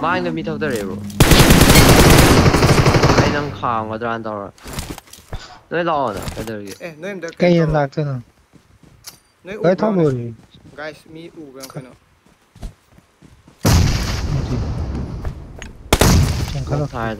Marking the middle of the river. 还能扛我这弯刀。那老呢？在这里。哎，那你的。该人拉着呢。该他们呢？该米五个人可能。先看到他的。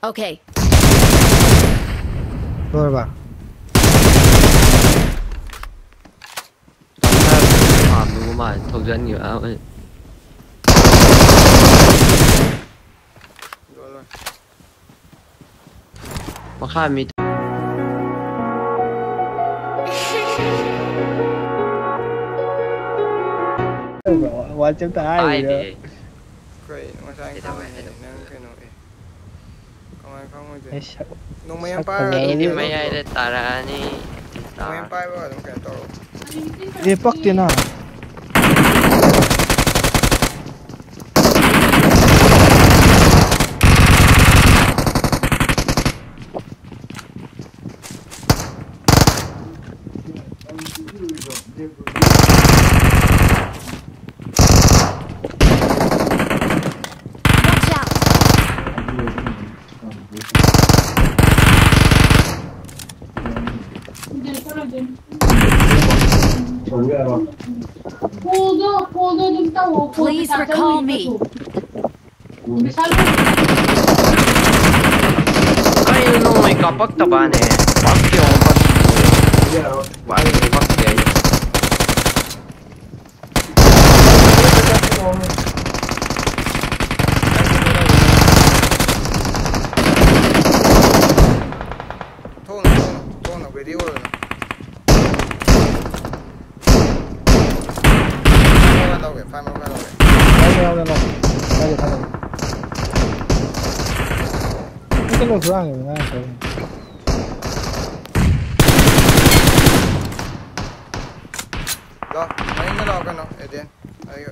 OK。多少吧？ 嘛，投资女啊！喂，我看没。 我真的爱你。你不听啊？ Please recall me. I know my kapak taban hai. Pakyo bas. Why fuck hai? Tone video. Lo drang ya, kan? Lo, main nggak lo kan? Eden, ayo.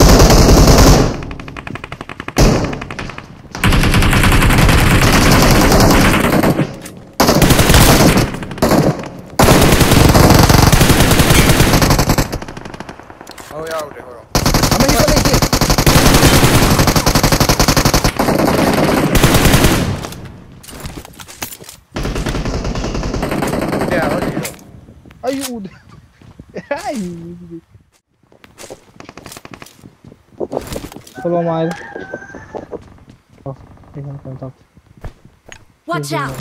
Oh ya, udah orang. Amin ya, amin. Ajuda! Ai! Falou mais. Ó, pegando contato. Watch out!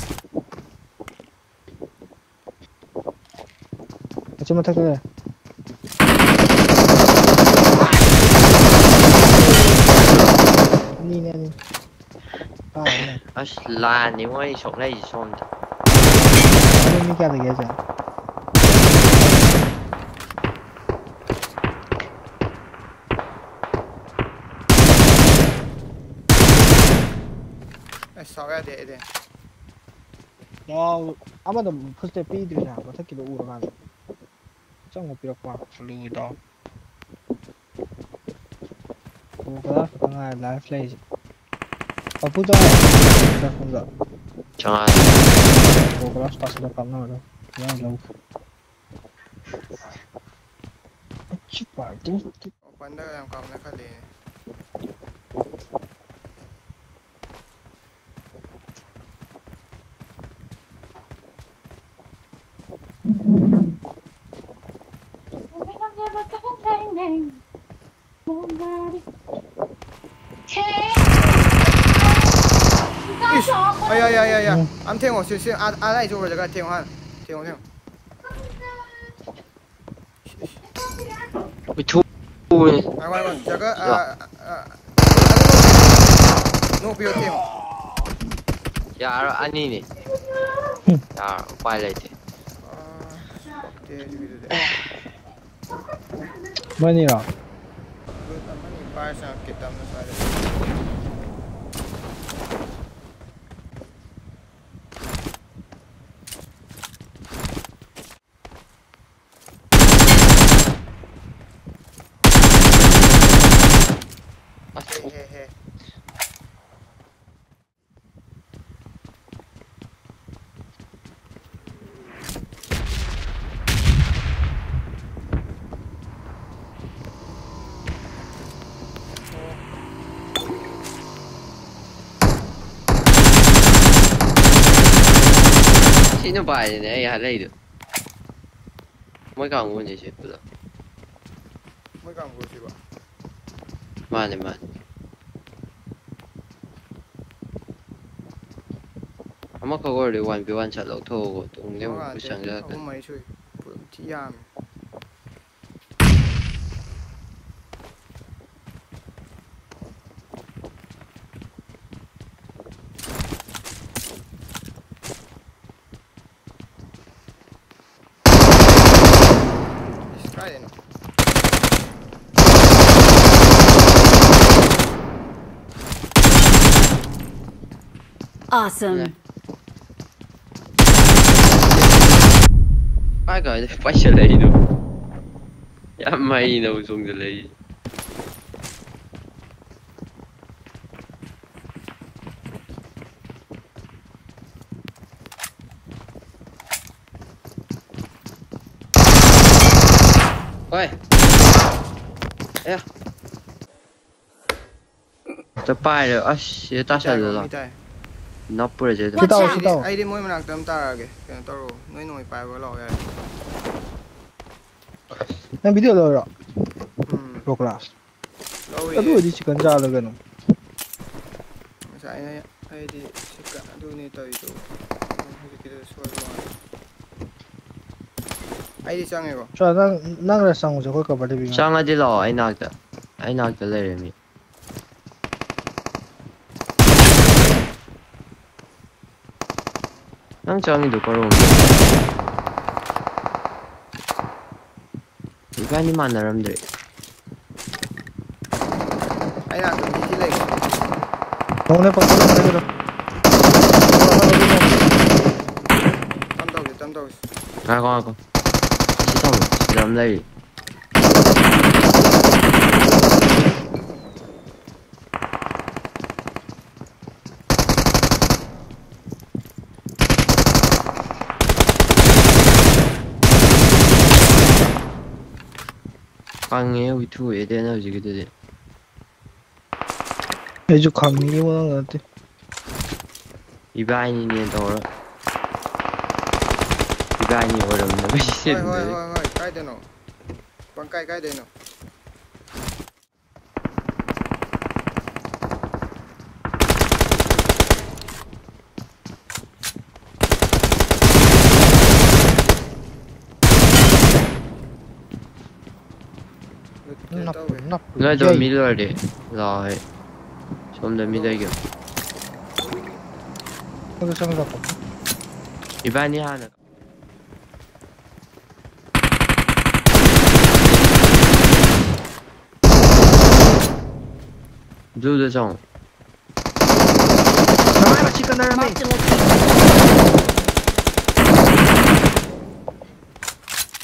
Deixa eu matar aqui, velho. Ali, né? Ali. Ah, né? Acho lá, nenhum aí, só lá e só. Olha o que é daqui, velho. 사가야 돼, 애들. 야, 아마도 그때 B들이나 뭐 새끼도 우러나. 짱 못비렸고, 블루다. 뭐가? 정아, 라이플레이즈. 아, 부정아. 부정아. 정아. 뭐가? 스파스도 깜나오라. 그냥 너무. 치발, 띵띵. 어, 반대랑 깜나카리.哎呀！俺听我先阿赖这边这个听我看，听。我抽。来，这个，no 不要听。呀，安妮呢？呀，坏了的。没你了。 Pasang kita mencari. Hehehe. Sini banyak ni, yang ada itu. Mau gangguan je sih, betul. Mau ganggu siapa? Mana. Kamu kau kau lewat biwan cat laut tu, tunggu dia buat sangat. Aku mai cuy, ciam. Awesome. I got it. Why should I do? Yeah, my nose on the lady. Why? Yeah. The pilot. I see. That's a lot. Nó pura chết rồi. Tao. Ai đi mồi mà nặng tầm ta kìa. Cái tao rồi, nói nổi bài với lọ vậy. Em biết được rồi. Rục là. Tao đuổi đi chỉ cần ra là gần rồi. Sai này, ai đi chỉ cần đuổi này tới chỗ. Ai đi sang này không? Sao nặng là sang rồi, coi cả bạn đi bình. Sang là đi lọ, ai nặng cái này rồi. 짱짱이도 걸어오네. 이간이만 나름들. 아니야, 좀 뒤질래. 동네 버스는 그대로. 땀다오지. 아고. 시동, 남자이. 강해요 위투 에덴아 이게 되네. 아주 강하게 오는 것 같아. 이바인이네 더러. 이바인이 어렵네. 가야 되노. 방까지 가야 되노. Người rồi mít rồi đi rồi xong rồi mít đây kìa Ivania này du được xong chỉ cần đây mày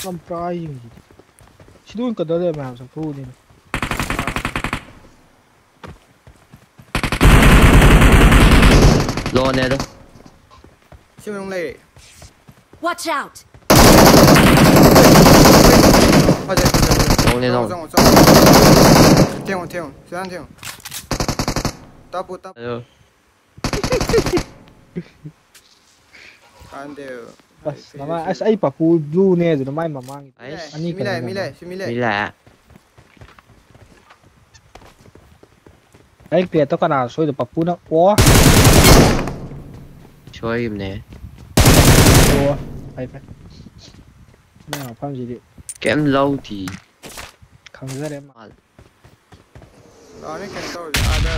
làm cái gì chỉ đun cái đó để mà sản phụ đi Low on there. Shoot on lady. Watch out. Don't. Double. Bas, nama ai papu blue ne rồi nó mai mà mang. Ani cái này. Mila. Đấy kìa tao còn nào xôi được papu nó quá. Coi im nè. Ủa, phải. Nào, phang gì đi. Kém lâu thì không ra để mà. Đó nó cần tôi ra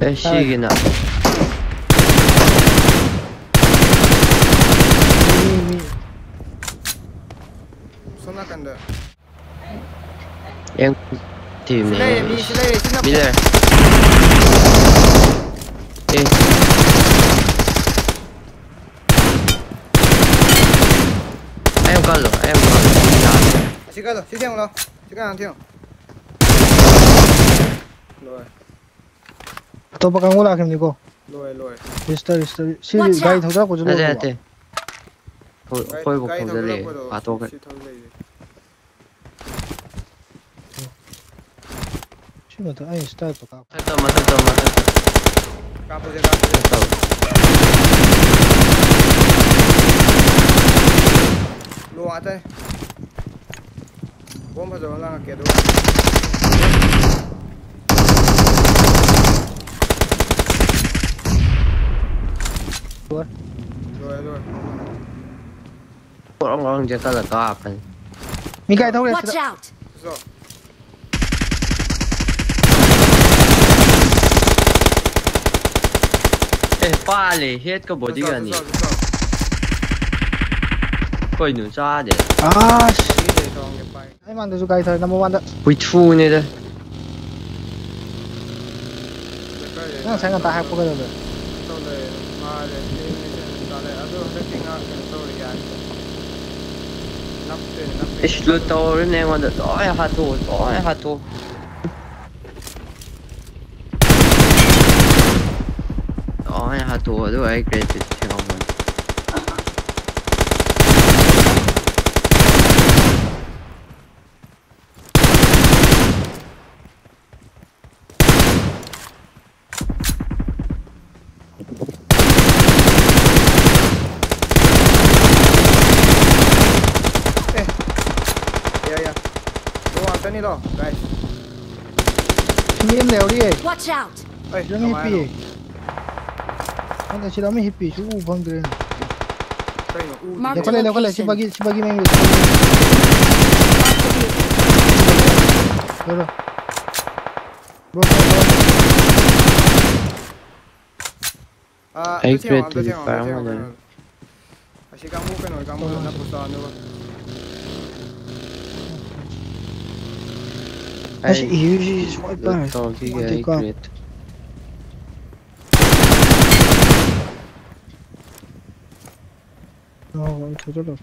đây. Đây gì nào. Em tìm này bây giờ đi em có rồi chỉ cần hàng thiêu rồi tôi bắt con ngô là kìm đi cô rồi đi xin gai thấu ra của chúng tôi rồi thôi phục thấu ra để bà tôi cái Shimada, ayo start tuh kamu. Mantap. Kabur ya. Tahu. Lu ada? Bom aja orang kayak dulu. Luar. Orang jatah lah kau apa? Mika tahu lihat. Watch out. Pale, hit ke body kan ni. Koi nun sa de. Ah, shit. Ai man tu kai thai number 1 da. Which fool ni de? Na sang ta hai pok de. To de ma de ni ta le adu de tinga kan to ri ya. Nap de. Ich lu to ri ne man de. Ai ha tu. Tuh, aduh, aku kredit ceraman. Ya, tuh apa ni loh, guys? Sini lewat. Watch out. Jangan hipi. Mana sih ramai hippie, cukup bang deh. Lepas le, si bagi main. Berapa? Berapa? Asyik kamu nak pesan apa? Asyik usually swipe back. Oh, itu tu loh.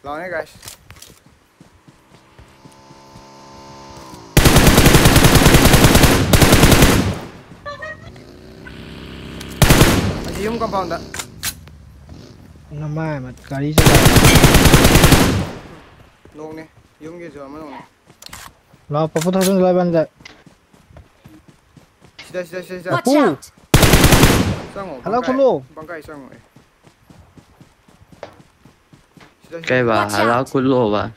Lawan guys. Asyum compound tak? Namai mat kari je. Long ni, yum ke jom long ni. Lah, papu dah sun lawan dah. Sida. Watch out. Hello Kulu. Cái bà Hello Kulu bà.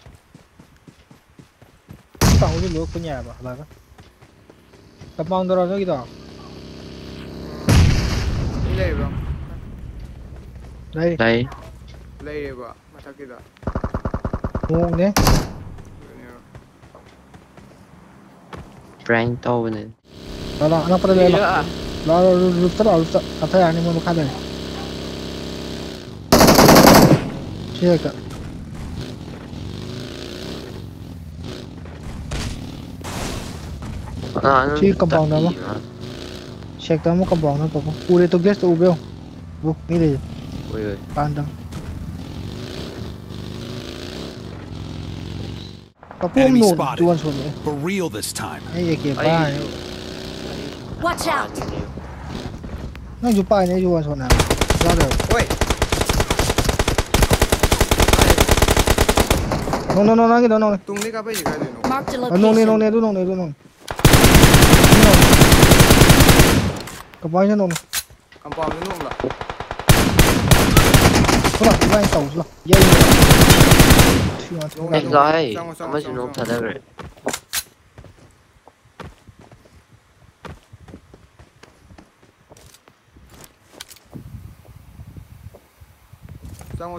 Tao đi lúa của nhà bà là. Tập băng đâu rồi đó. Đây. Đây bà, mà sao kia đó. Ngon đấy. Prank tao này. Đó, nó có đây rồi. Lalu apa yang ni mau makan ni? Siapa? Si kampung nama? Siapa kamu kampung nama apa? Udah tu guys tu ubel, bu ni deh. Pandang. Kapung nu tuan suami. Ayah kepa. Watch out. Nó chụp bài này chụp nào ra được. Ôi. No cái đó nó. Tung đi cái gì cái này. Nó. Cầm bao nhiêu nó. Cầm bao nhiêu nó. Không phải bay tàu rồi. Dây. Anh rồi. Mới chỉ nó thật đấy. Sang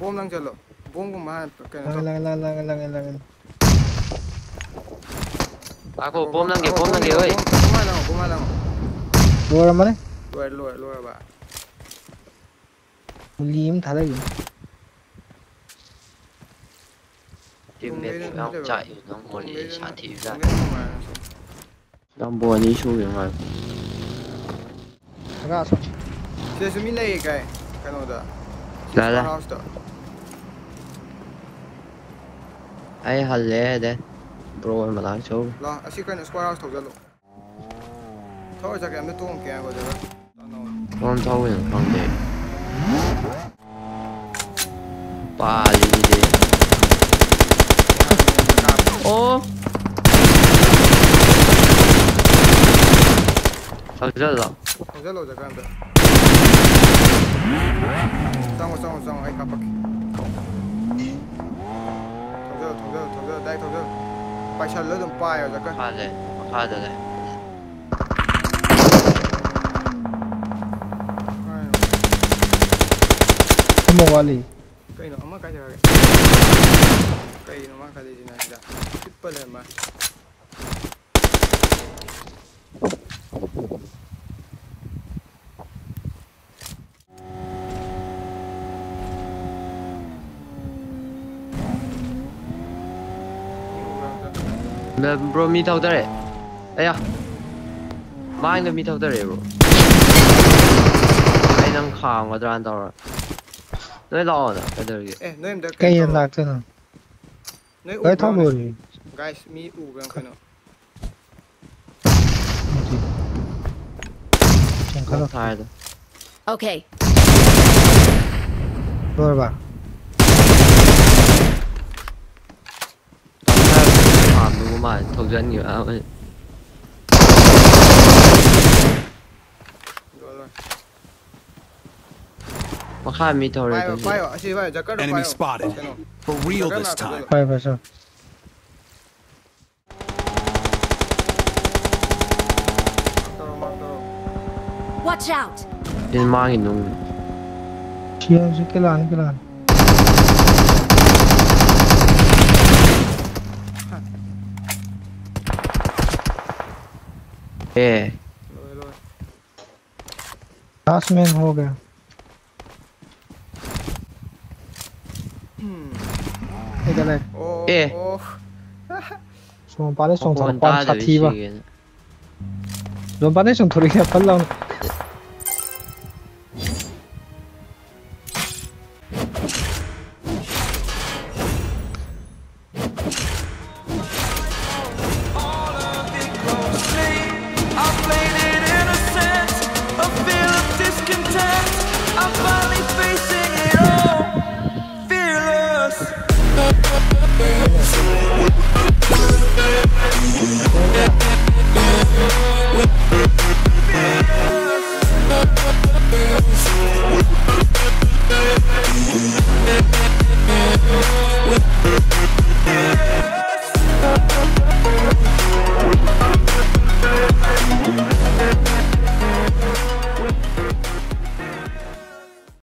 bom lang jalo bom ko mahal lang ako bom lang oi bom lang luar mana luar ba lim thala yun tim me phao chai nong ko ni sa thi ra nong bo ni shu yun ma ga so se sumi le kai kanu da Lala. Ai halle de, bro em làm show. Là, anh xin cái này square house thôi luôn. Thôi chắc em mới tung cái rồi đấy. Con thôi rồi, con đi. Ba đi. 扫地的。我在楼在干的。上我，哎，卡巴克。投着，带投着。把车勒成掰了，在干。趴着嘞。mau wali kaino amma kaja kage kaino ma kaje jina jida triple ma bro meet out there ayah mind meet out there bro ainang khang wa dran dor 너희 나오나? 에, 너희 몇 개? 게임 락잖아. 너희 타버리. 가이스 미 우병 가나. 좀 가서 타야 돼. 오케이. 뭘 봐. 아, 누구만 도전이 아. Enemy spotted. For real this time. Watch out. In mine. Kill. Yeah. Last man हो गया. 좀 빨리 티바. 좀 빨리 좀 돌리게 빨라.